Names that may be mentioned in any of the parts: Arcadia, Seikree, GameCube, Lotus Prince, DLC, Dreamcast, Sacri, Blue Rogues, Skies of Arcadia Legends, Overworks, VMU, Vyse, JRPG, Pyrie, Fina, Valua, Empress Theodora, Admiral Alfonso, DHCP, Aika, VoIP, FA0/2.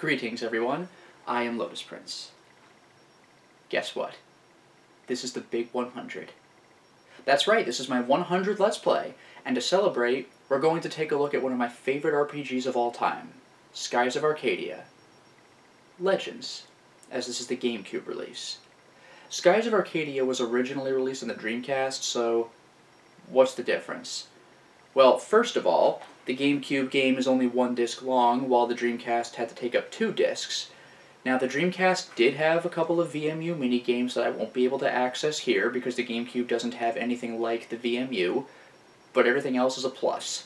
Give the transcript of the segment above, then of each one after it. Greetings, everyone. I am Lotus Prince. Guess what? This is the big 100. That's right, this is my 100 Let's Play, and to celebrate, we're going to take a look at one of my favorite RPGs of all time, Skies of Arcadia Legends, as this is the GameCube release. Skies of Arcadia was originally released on the Dreamcast, so what's the difference? Well, first of all, the GameCube game is only one disc long, while the Dreamcast had to take up two discs. Now, the Dreamcast did have a couple of VMU minigames that I won't be able to access here because the GameCube doesn't have anything like the VMU, but everything else is a plus.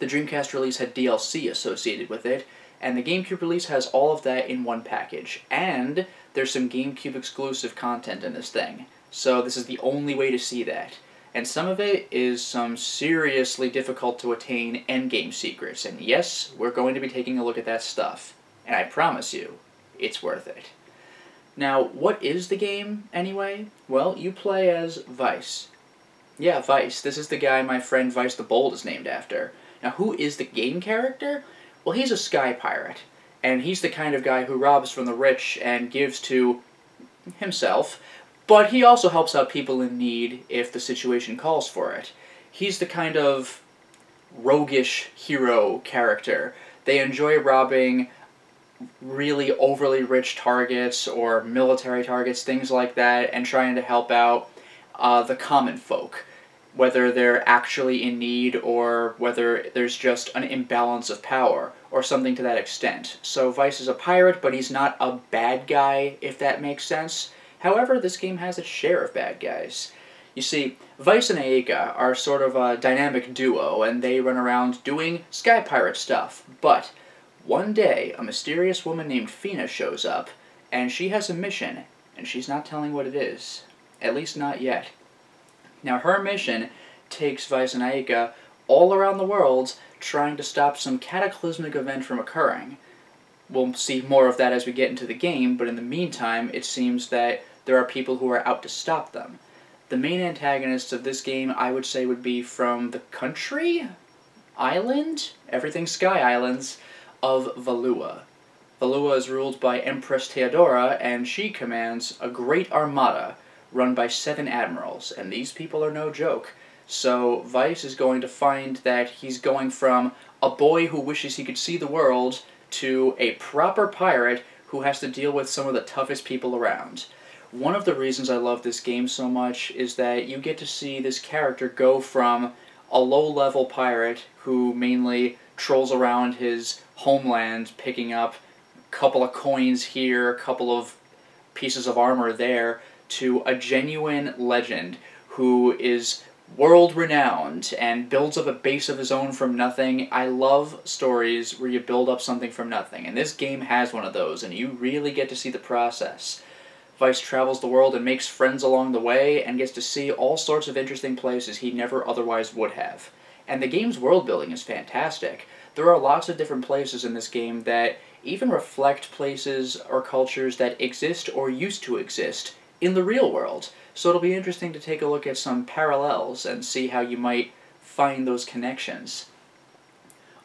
The Dreamcast release had DLC associated with it, and the GameCube release has all of that in one package. And there's some GameCube exclusive content in this thing, so this is the only way to see that. And some of it is some seriously difficult-to-attain endgame secrets, and yes, we're going to be taking a look at that stuff. And I promise you, it's worth it. Now, what is the game, anyway? Well, you play as Vyse. Yeah, Vyse. This is the guy my friend Vyse the Bold is named after. Now, who is the game character? Well, he's a sky pirate, and he's the kind of guy who robs from the rich and gives to himself, but he also helps out people in need if the situation calls for it. He's the kind of roguish hero character. They enjoy robbing really overly rich targets or military targets, things like that, and trying to help out the common folk, whether they're actually in need or whether there's just an imbalance of power or something to that extent. So Vyse is a pirate, but he's not a bad guy, if that makes sense. However, this game has its share of bad guys. You see, Vyse and Aika are sort of a dynamic duo, and they run around doing sky pirate stuff. But one day, a mysterious woman named Fina shows up, and she has a mission, and she's not telling what it is. At least not yet. Now, her mission takes Vyse and Aika all around the world, trying to stop some cataclysmic event from occurring. We'll see more of that as we get into the game, but in the meantime, it seems that there are people who are out to stop them. The main antagonists of this game, I would say, would be from the country? Island? Everything Sky Islands of Valua. Valua is ruled by Empress Theodora, and she commands a great armada run by 7 admirals, and these people are no joke. So Vyse is going to find that he's going from a boy who wishes he could see the world to a proper pirate who has to deal with some of the toughest people around. One of the reasons I love this game so much is that you get to see this character go from a low-level pirate who mainly trolls around his homeland, picking up a couple of coins here, a couple of pieces of armor there, to a genuine legend who is world-renowned and builds up a base of his own from nothing. I love stories where you build up something from nothing, and this game has one of those, and you really get to see the process. Vyse travels the world and makes friends along the way, and gets to see all sorts of interesting places he never otherwise would have. And the game's world-building is fantastic. There are lots of different places in this game that even reflect places or cultures that exist or used to exist in the real world. So it'll be interesting to take a look at some parallels and see how you might find those connections.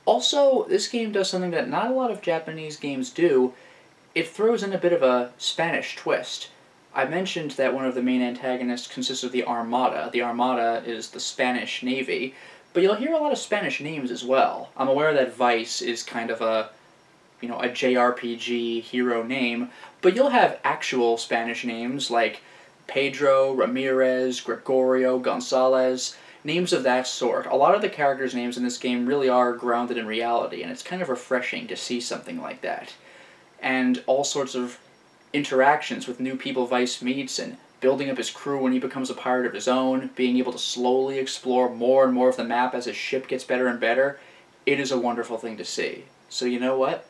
Also, this game does something that not a lot of Japanese games do. It throws in a bit of a Spanish twist. I mentioned that one of the main antagonists consists of the Armada. The Armada is the Spanish Navy, but you'll hear a lot of Spanish names as well. I'm aware that Vyse is kind of a, you know, a JRPG hero name, but you'll have actual Spanish names like Pedro, Ramirez, Gregorio, Gonzalez, names of that sort. A lot of the characters' names in this game really are grounded in reality, and it's kind of refreshing to see something like that. And all sorts of interactions with new people Vyse meets, and building up his crew when he becomes a pirate of his own, being able to slowly explore more and more of the map as his ship gets better and better. It is a wonderful thing to see. So you know what?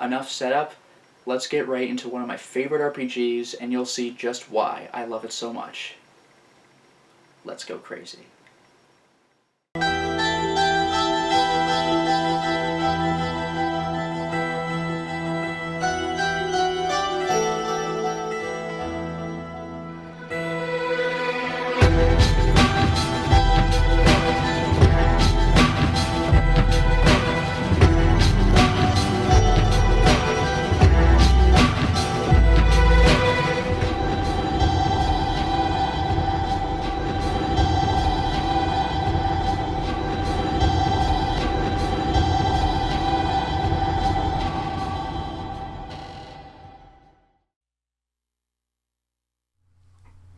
Enough setup. Let's get right into one of my favorite RPGs, and you'll see just why I love it so much. Let's go crazy.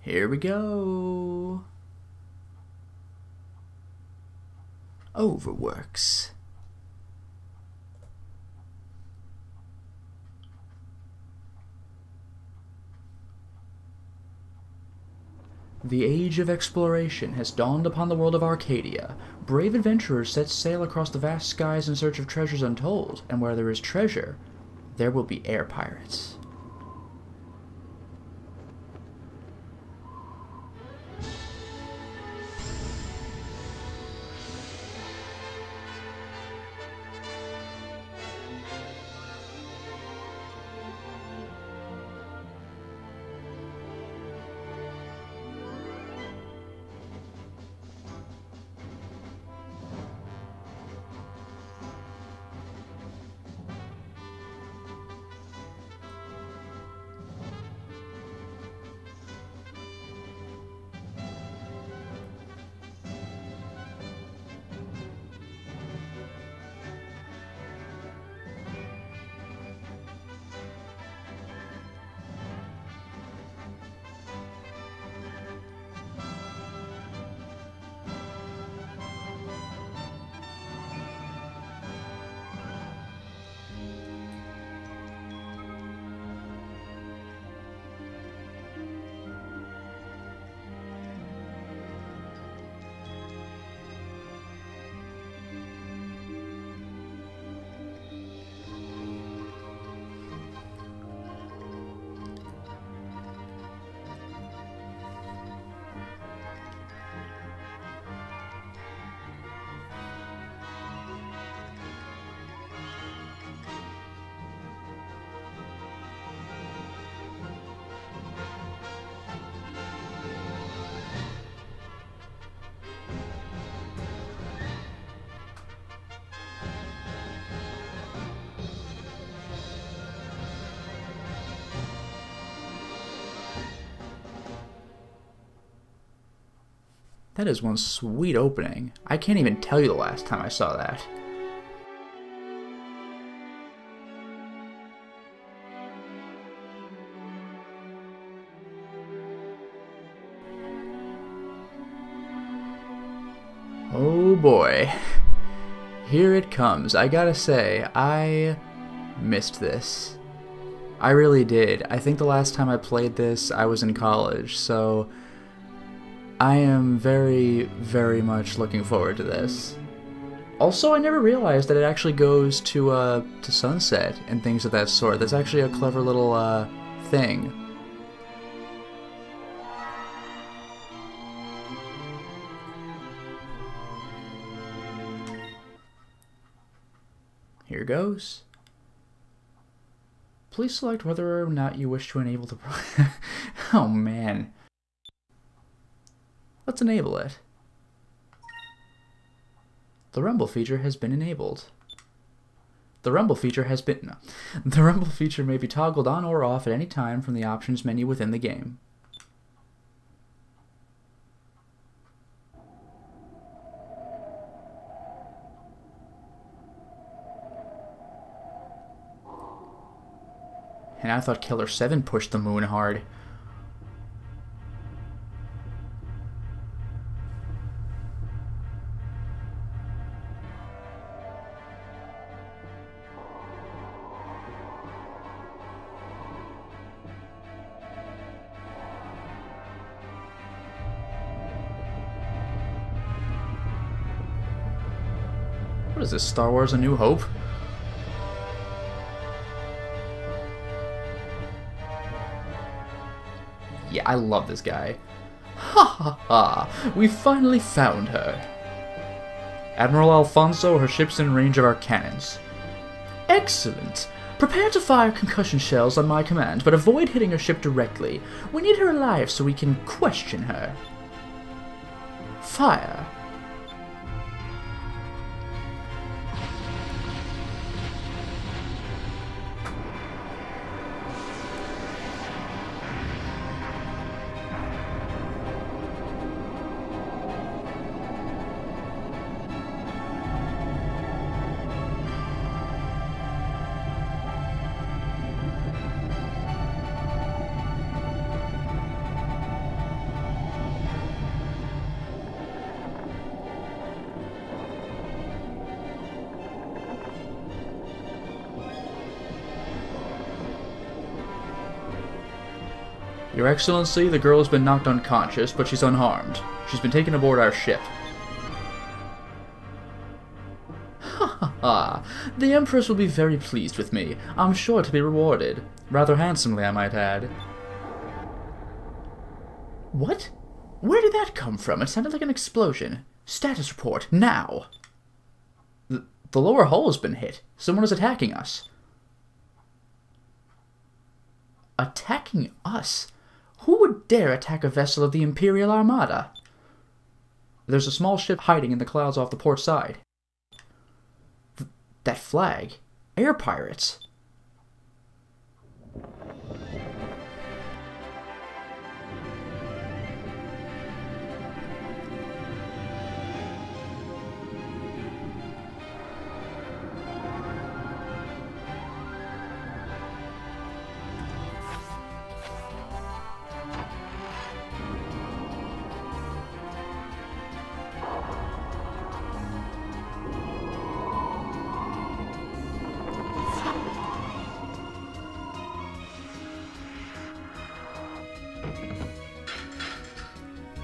Here we go. Overworks. The age of exploration has dawned upon the world of Arcadia. Brave adventurers set sail across the vast skies in search of treasures untold, and where there is treasure, there will be air pirates. That is one sweet opening. I can't even tell you the last time I saw that. Oh boy. Here it comes. I gotta say, I missed this. I really did. I think the last time I played this, I was in college, so I am very, very much looking forward to this. Also, I never realized that it actually goes to sunset and things of that sort. That's actually a clever little thing. Here goes. Please select whether or not you wish to enable the pro- Oh man. Let's enable it. The rumble feature has been enabled. The rumble feature may be toggled on or off at any time from the options menu within the game. And I thought Killer 7 pushed the moon hard. What is this, Star Wars A New Hope? Yeah, I love this guy. Ha ha ha! We finally found her! Admiral Alfonso, her ship's in range of our cannons. Excellent! Prepare to fire concussion shells on my command, but avoid hitting her ship directly. We need her alive so we can question her. Fire! Your Excellency, the girl has been knocked unconscious, but she's unharmed. She's been taken aboard our ship. The Empress will be very pleased with me. I'm sure to be rewarded. Rather handsomely, I might add. What? Where did that come from? It sounded like an explosion. Status report, now! The lower hull has been hit. Someone is attacking us. Attacking us? Who would dare attack a vessel of the Imperial Armada? There's a small ship hiding in the clouds off the port side. That flag? Air pirates?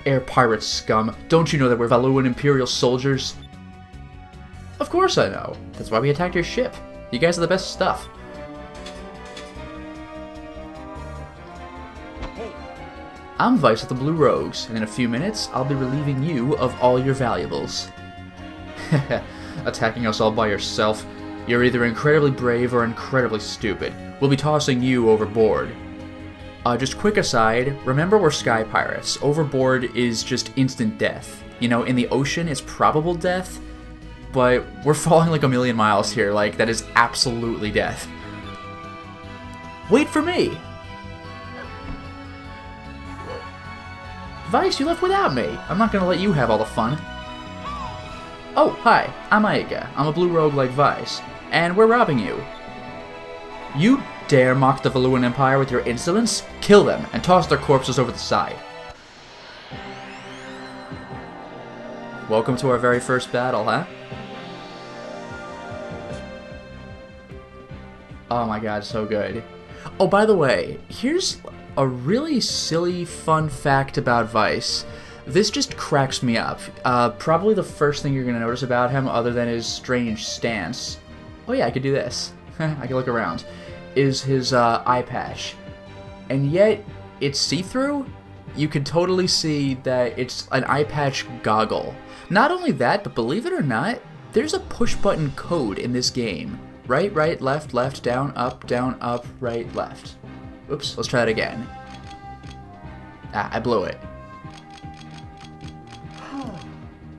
Air pirate scum. Don't you know that we're Valuan Imperial soldiers? Of course I know. That's why we attacked your ship. You guys are the best stuff. I'm Vyse of the Blue Rogues, and in a few minutes, I'll be relieving you of all your valuables. Attacking us all by yourself? You're either incredibly brave or incredibly stupid. We'll be tossing you overboard. Just quick aside, remember we're sky pirates. Overboard is just instant death. You know, in the ocean it's probable death, but we're falling like a million miles here. Like, that is absolutely death. Wait for me! Vyse, you left without me! I'm not gonna let you have all the fun. Oh, hi, I'm Aika. I'm a blue rogue like Vyse, and we're robbing you. You dare mock the Valuan Empire with your insolence? Kill them, and toss their corpses over the side. Welcome to our very first battle, huh? Oh my god, so good. Oh, by the way, here's a really silly, fun fact about Vyse. This just cracks me up. Probably the first thing you're gonna notice about him, other than his strange stance... Oh yeah, I could do this. I could look around. Is his eye patch, and yet it's see-through. You can totally see that it's an eye patch goggle. Not only that, but believe it or not, there's a push-button code in this game. Right, left, left, down, up, right, left. Oops, let's try it again. Ah, I blew it.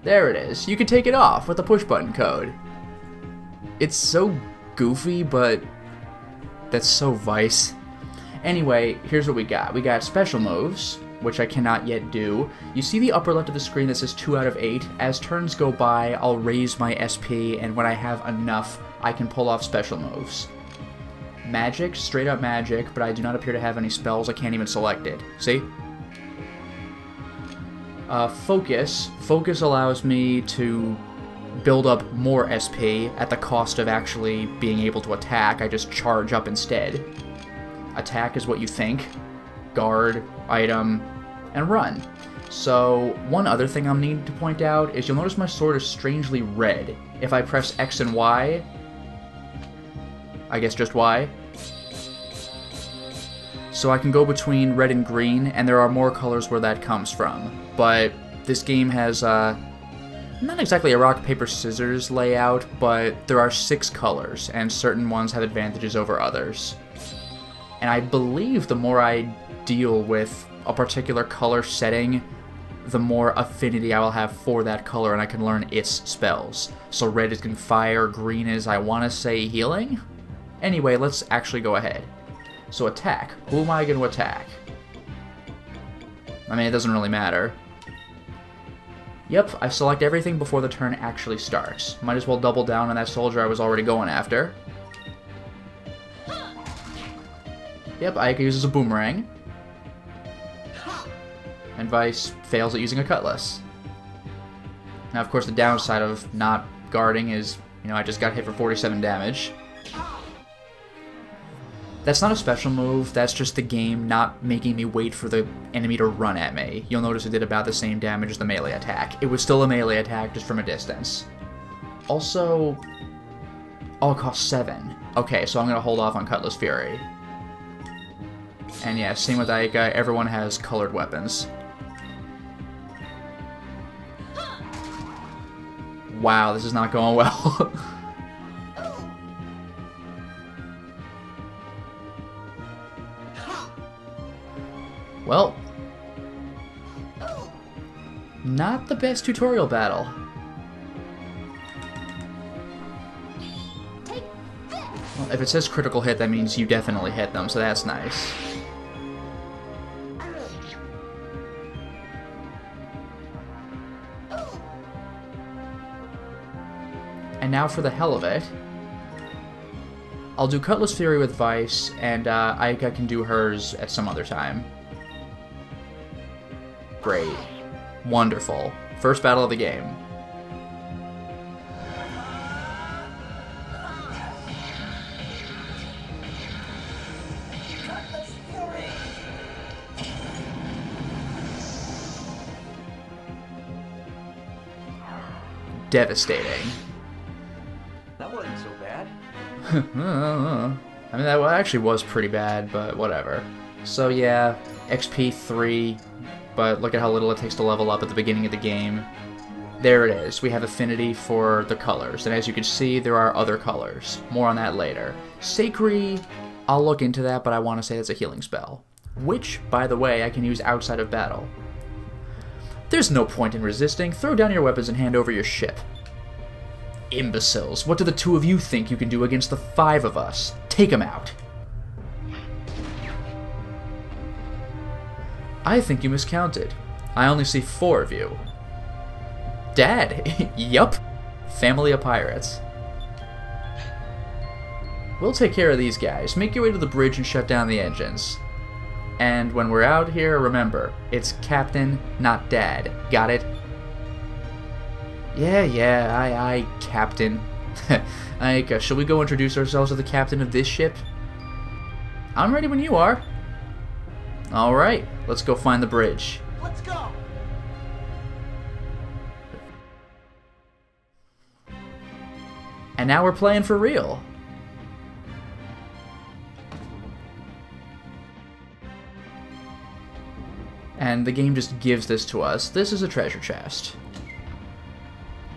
There it is. You can take it off with a push-button code. It's so goofy, but... that's so Vyse. Anyway, here's what we got. We got special moves, which I cannot yet do. You see the upper left of the screen that says 2 out of 8. As turns go by, I'll raise my SP, and when I have enough, I can pull off special moves. Magic, straight up magic, but I do not appear to have any spells. I can't even select it. See? Focus. Focus allows me to build up more SP at the cost of actually being able to attack. I just charge up instead. Attack is what you think. Guard, item, and run. So, one other thing I'm needing to point out is you'll notice my sword is strangely red. If I press X and Y... I guess just Y. So I can go between red and green, and there are more colors where that comes from. But this game has, not exactly a rock, paper, scissors layout, but there are 6 colors, and certain ones have advantages over others. And I believe the more I deal with a particular color setting, the more affinity I will have for that color, and I can learn its spells. So red is fire, green is, I want to say, healing? Anyway, let's actually go ahead. So attack. Who am I going to attack? I mean, it doesn't really matter. Yep, I select everything before the turn actually starts. Might as well double down on that soldier I was already going after. Yep, Aika uses a boomerang. And Vyse fails at using a cutlass. Now, of course, the downside of not guarding is, you know, I just got hit for 47 damage. That's not a special move, that's just the game not making me wait for the enemy to run at me. You'll notice it did about the same damage as the melee attack. It was still a melee attack, just from a distance. Also, oh, it costs 7. Okay, so I'm gonna hold off on Cutlass Fury. And yeah, same with Aika, everyone has colored weapons. Wow, this is not going well. Well, not the best tutorial battle. Well, if it says critical hit, that means you definitely hit them, so that's nice. And now for the hell of it, I'll do Cutlass Fury with Vyse, and Aika can do hers at some other time. Great. Wonderful. First battle of the game. Cutlass Fury. Devastating. I mean, that actually was pretty bad, but whatever. So yeah, XP 3, but look at how little it takes to level up at the beginning of the game. There it is. We have affinity for the colors, and as you can see, there are other colors. More on that later. Seikree, I'll look into that, but I want to say it's a healing spell, which, by the way, I can use outside of battle. There's no point in resisting. Throw down your weapons and hand over your ship. Imbeciles, what do the two of you think you can do against the 5 of us? Take them out. I think you miscounted. I only see 4 of you. Dad, yup. Family of pirates. We'll take care of these guys. Make your way to the bridge and shut down the engines. And when we're out here, remember, it's Captain, not Dad. Got it? Yeah, aye, Captain. Aika, shall we go introduce ourselves to the captain of this ship? I'm ready when you are. Alright, let's go find the bridge. Let's go! And now we're playing for real. And the game just gives this to us. This is a treasure chest.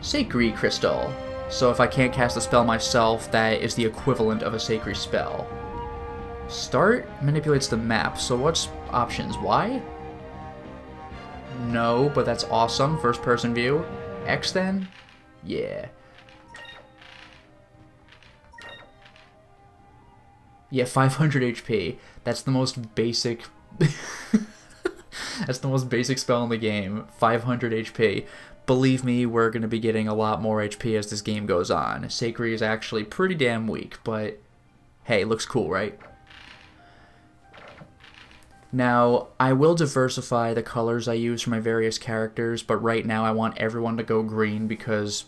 Sacri Crystal. So if I can't cast the spell myself, that is the equivalent of a Sacri spell. Start manipulates the map, so what's options? Y? No, but that's awesome. First person view. X then? Yeah. Yeah, 500 HP. That's the most basic... That's the most basic spell in the game. 500 HP. Believe me, we're going to be getting a lot more HP as this game goes on. Seikree is actually pretty damn weak, but hey, looks cool, right? Now, I will diversify the colors I use for my various characters, but right now I want everyone to go green because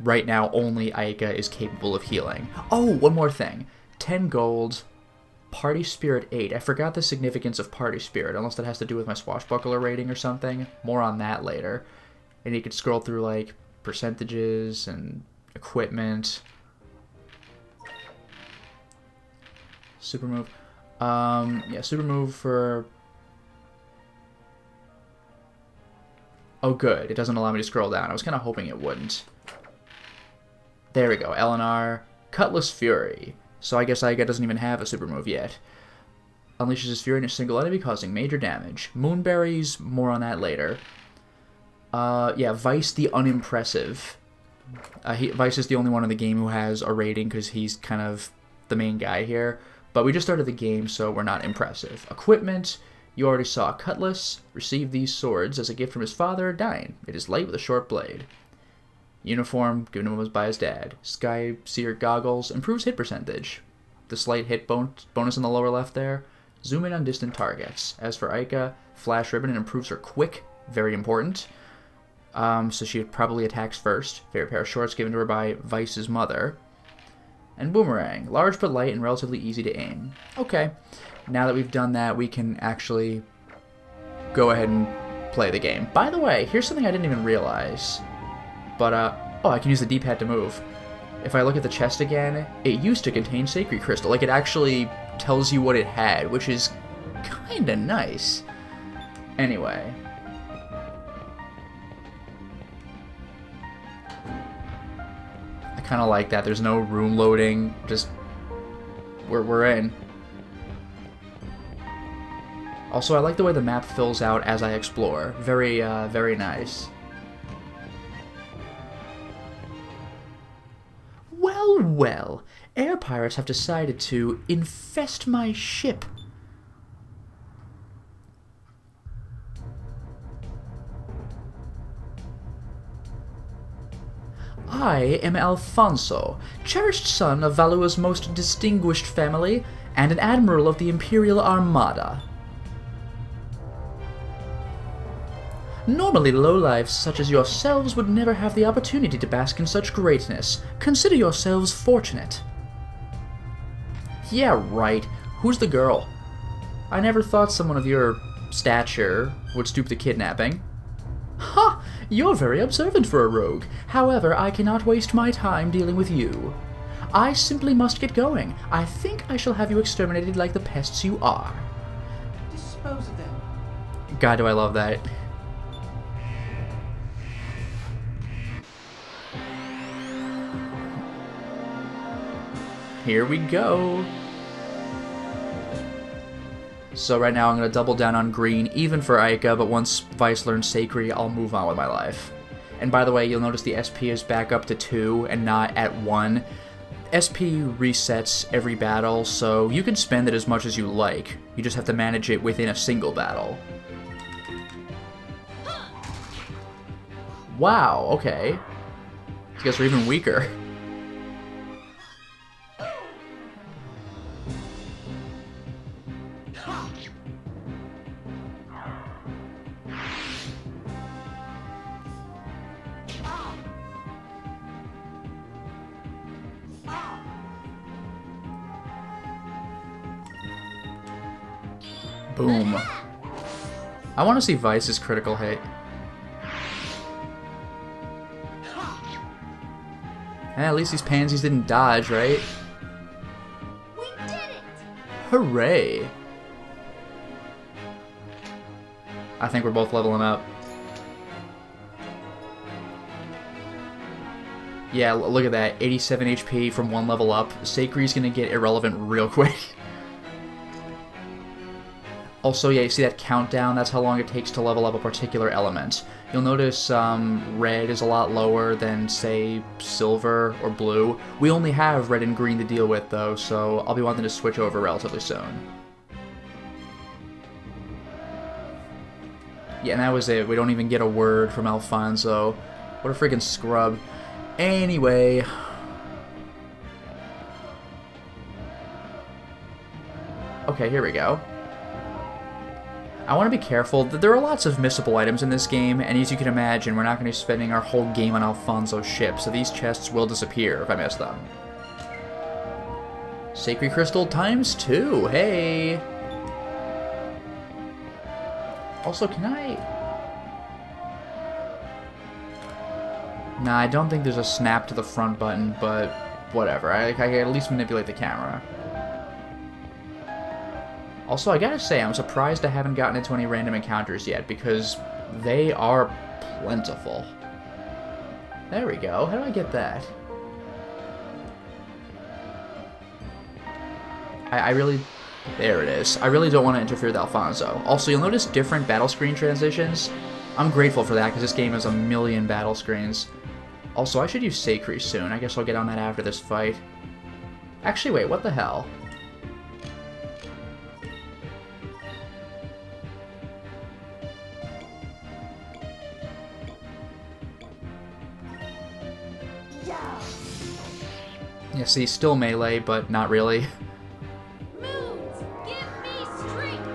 right now only Aika is capable of healing. Oh, one more thing. 10 gold, Party Spirit 8. I forgot the significance of Party Spirit, unless that has to do with my swashbuckler rating or something. More on that later. And you could scroll through, like, percentages and equipment. Super move. Yeah, super move for... Oh, good. It doesn't allow me to scroll down. I was kind of hoping it wouldn't. There we go. L and R. Cutlass Fury. So I guess Aika doesn't even have a super move yet. Unleashes his fury in a single enemy, causing major damage. Moonberries. More on that later. Yeah, Vyse the Unimpressive. Vyse is the only one in the game who has a rating because he's kind of the main guy here. But we just started the game, so we're not impressive. Equipment, you already saw. Cutlass, receive these swords as a gift from his father, Dine. It is light with a short blade. Uniform, given to him by his dad. Sky Seer Goggles, improves hit percentage. The slight hit bonus in the lower left there. Zoom in on distant targets. As for Aika, Flash Ribbon, it improves her quick, very important. So she probably attacks first. Favorite pair of shorts given to her by Vyse's mother. and Boomerang. Large but light and relatively easy to aim. Okay, now that we've done that, we can actually go ahead and play the game. By the way, here's something I didn't even realize. But, oh, I can use the D-pad to move. If I look at the chest again, it used to contain Sacri Crystal. Like, it actually tells you what it had, which is kinda nice. Anyway. I kinda like that. There's no room loading. Just, we're in. Also, I like the way the map fills out as I explore. Very, very nice. Well, air pirates have decided to infest my ship. I am Alfonso, cherished son of Valua's most distinguished family, and an admiral of the Imperial Armada. Normally, lowlives such as yourselves would never have the opportunity to bask in such greatness. Consider yourselves fortunate. Yeah, right. Who's the girl? I never thought someone of your stature would stoop to kidnapping. Ha! You're very observant for a rogue. However, I cannot waste my time dealing with you. I simply must get going. I think I shall have you exterminated like the pests you are. Dispose of them. God, do I love that. Here we go. So right now I'm going to double down on green, even for Aika, but once Vyse learns Seikree, I'll move on with my life. And by the way, you'll notice the SP is back up to 2 and not at 1. SP resets every battle, so you can spend it as much as you like. You just have to manage it within a single battle. Wow, okay. These guys are even weaker. Boom. I want to see Vyse's critical hit. And at least these pansies didn't dodge, right? We did it! Hooray! I think we're both leveling up. Yeah, look at that. 87 HP from one level up. Seikree's gonna get irrelevant real quick. Also, yeah, you see that countdown? That's how long it takes to level up a particular element. You'll notice red is a lot lower than, say, silver or blue. We only have red and green to deal with, though, so I'll be wanting to switch over relatively soon. Yeah, and that was it. We don't even get a word from Alfonso. What a freaking scrub. Anyway... okay, here we go. I want to be careful. There are lots of missable items in this game, and as you can imagine, we're not going to be spending our whole game on Alfonso's ship, so these chests will disappear if I miss them. Sacred Crystal ×2, hey! Also, can I... nah, I don't think there's a snap to the front button, but whatever. I can at least manipulate the camera. Also, I gotta say, I'm surprised I haven't gotten into any random encounters yet, because they are plentiful. There we go. How do I get that? I really... there it is. I really don't want to interfere with Alfonso. Also, you'll notice different battle screen transitions. I'm grateful for that, because this game has a million battle screens. Also, I should use Seikree soon. I guess I'll get on that after this fight. Actually, wait, what the hell? Yeah, see, still melee, but not really. Moons, give me strength.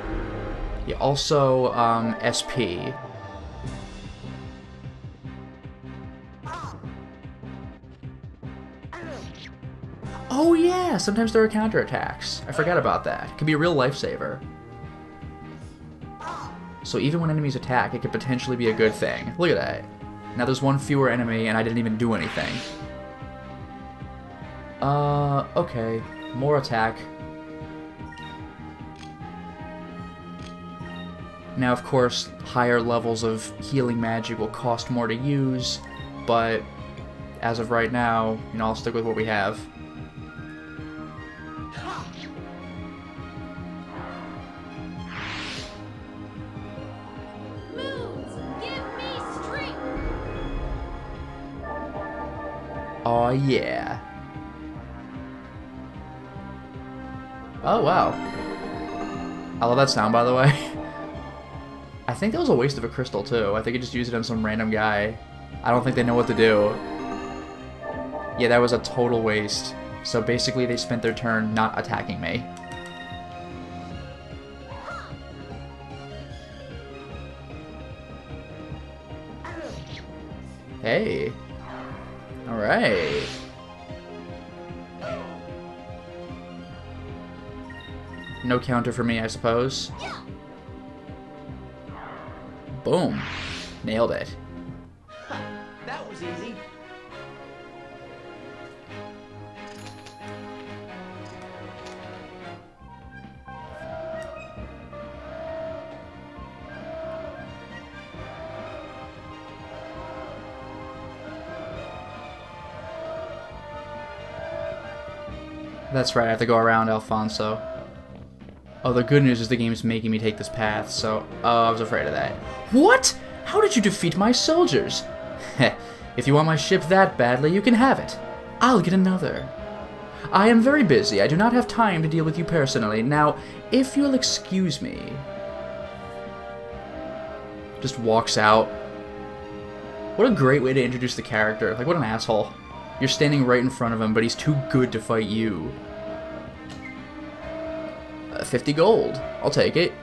Yeah, also, SP. Oh, yeah, sometimes there are counterattacks. I forgot about that. It can be a real lifesaver. So even when enemies attack, it could potentially be a good thing. Look at that. Now there's one fewer enemy, and I didn't even do anything. Okay. More attack. Now, of course, higher levels of healing magic will cost more to use, but as of right now, you know, I'll stick with what we have. Oh yeah. Oh wow. I love that sound, by the way. I think that was a waste of a crystal too. I think I just used it on some random guy. I don't think they know what to do. Yeah, that was a total waste. So basically they spent their turn not attacking me. Hey. Alright. No counter for me, I suppose. Boom. Nailed it. That was easy. That's right, I have to go around Alfonso. Oh, the good news is the game's making me take this path, so... Oh, I was afraid of that. What?! How did you defeat my soldiers? Heh, if you want my ship that badly, you can have it. I'll get another. I am very busy, I do not have time to deal with you personally. Now, if you'll excuse me... Just walks out. What a great way to introduce the character. Like, what an asshole. You're standing right in front of him, but he's too good to fight you. 50 gold. I'll take it.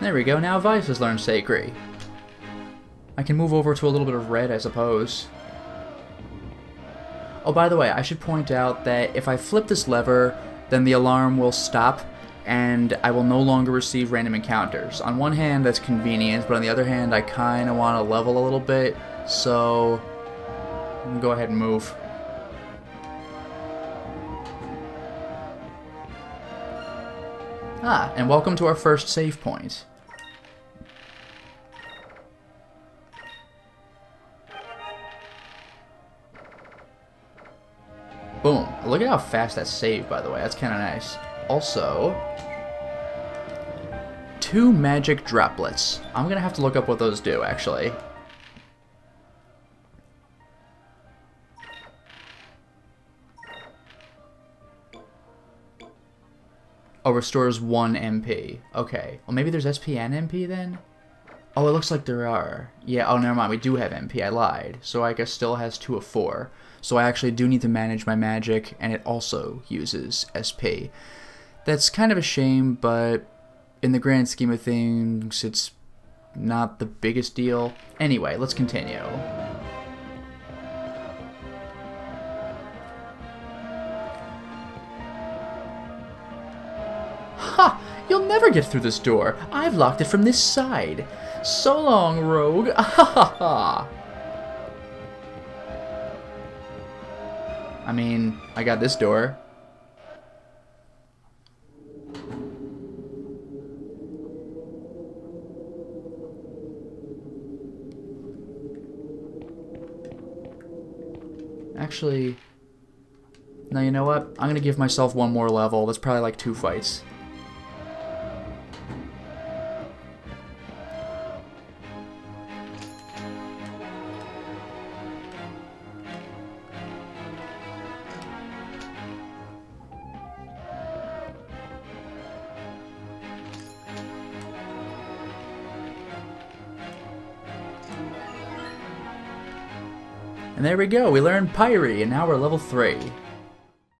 There we go. Now Vyse has learned Sacri. I can move over to a little bit of red, I suppose. Oh, by the way, I should point out that if I flip this lever, then the alarm will stop, and I will no longer receive random encounters. On one hand, that's convenient, but on the other hand, I kind of want to level a little bit, so I'm gonna go ahead and move. Ah, and welcome to our first save point. Boom. Look at how fast that saved, by the way. That's kind of nice. Also, 2 magic droplets. I'm going to have to look up what those do, actually. Oh, restores 1 MP. Okay. Well, maybe there's SP and MP then? Oh, it looks like there are. Yeah, oh, never mind. We do have MP. I lied. So Aika still has 2 of 4. So I actually do need to manage my magic, and it also uses SP. That's kind of a shame, but in the grand scheme of things, it's not the biggest deal. Anyway, let's continue. Ha! You'll never get through this door. I've locked it from this side. So long, rogue. Ha ha ha. I mean, I got this door. Actually, no, you know what? I'm going to give myself one more level. That's probably like 2 fights. And there we go, we learned Pyrie, and now we're level 3.